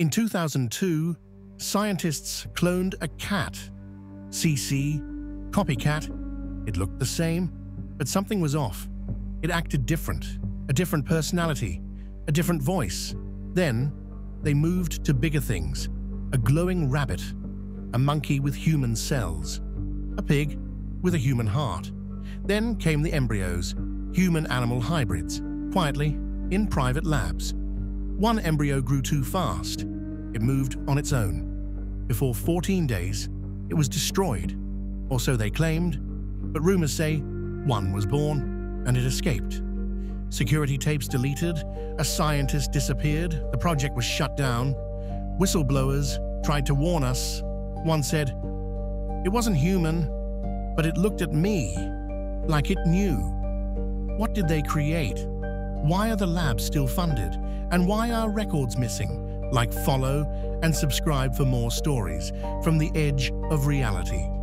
In 2002, scientists cloned a cat. CC, copycat. It looked the same, but something was off. It acted different, a different personality, a different voice. Then, they moved to bigger things. A glowing rabbit, a monkey with human cells, a pig with a human heart. Then came the embryos, human-animal hybrids, quietly, in private labs. One embryo grew too fast. It moved on its own. Before 14 days, it was destroyed, or so they claimed, but rumors say one was born and it escaped. Security tapes deleted, a scientist disappeared, the project was shut down. Whistleblowers tried to warn us. One said, "It wasn't human, but it looked at me like it knew." What did they create? Why are the labs still funded? And why are records missing? Like, follow and subscribe for more stories from the edge of reality.